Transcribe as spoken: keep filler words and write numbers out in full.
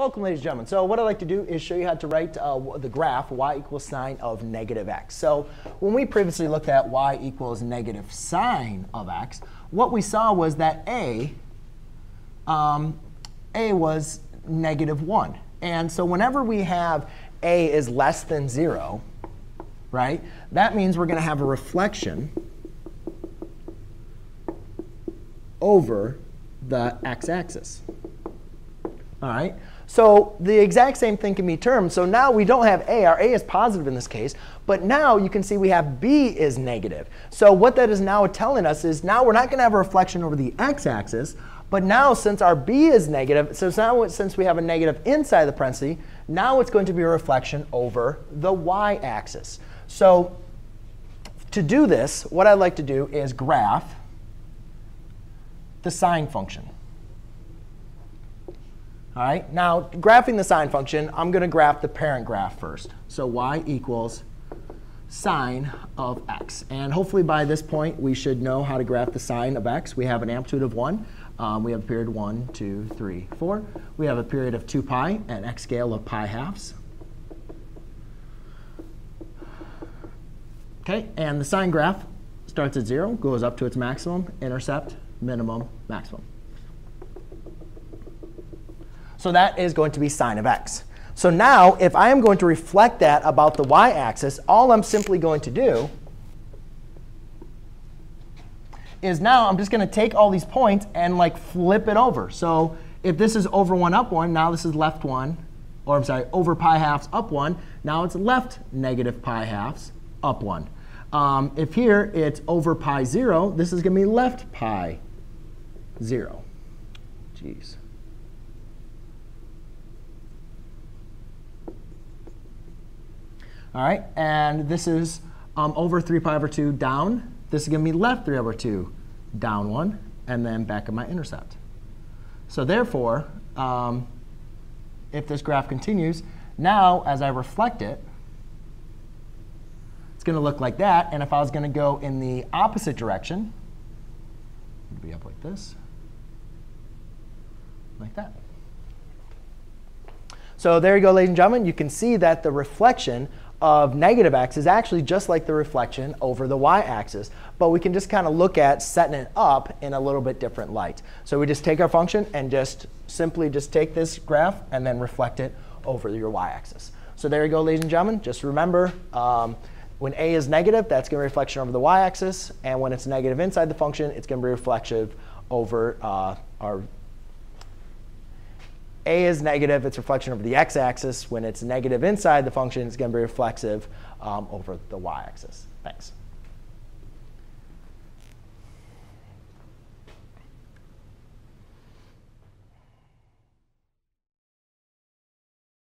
Welcome, ladies and gentlemen. So what I'd like to do is show you how to write uh, the graph y equals sine of negative x. So when we previously looked at y equals negative sine of x, what we saw was that a, um, a was negative one. And so whenever we have a is less than zero, right, that means we're going to have a reflection over the x-axis. All right? So the exact same thing can be termed. So now we don't have a. Our a is positive in this case. But now you can see we have b is negative. So what that is now telling us is now we're not going to have a reflection over the x-axis. But now since our b is negative, so now since we have a negative inside the parentheses, now it's going to be a reflection over the y-axis. So to do this, what I'd like to do is graph the sine function. All right. Now, graphing the sine function, I'm going to graph the parent graph first. So y equals sine of x. And hopefully by this point, we should know how to graph the sine of x. We have an amplitude of one. Um, we have a period one, two, three, four. We have a period of two pi, an x scale of pi halves. OK, and the sine graph starts at zero, goes up to its maximum, intercept, minimum, maximum. So that is going to be sine of x. So now, if I am going to reflect that about the y-axis, all I'm simply going to do is now I'm just going to take all these points and like flip it over. So if this is over one, up one, now this is left one. Or I'm sorry, over pi halves, up one. Now it's left negative pi halves, up one. Um, if here it's over pi zero, this is going to be left pi zero. Jeez. All right, and this is um, over three pi over two down. This is going to be left three over two down one, and then back at my intercept. So therefore, um, if this graph continues, now as I reflect it, it's going to look like that. And if I was going to go in the opposite direction, it would be up like this, like that. So there you go, ladies and gentlemen. You can see that the reflection of negative x is actually just like the reflection over the y-axis. But we can just kind of look at setting it up in a little bit different light. So we just take our function and just simply just take this graph and then reflect it over your y-axis. So there you go, ladies and gentlemen. Just remember, um, when a is negative, that's going to be a reflection over the y-axis. And when it's negative inside the function, it's going to be reflective over uh, our a is negative, it's reflection over the x-axis. When it's negative inside the function, it's going to be reflexive um, over the y-axis. Thanks.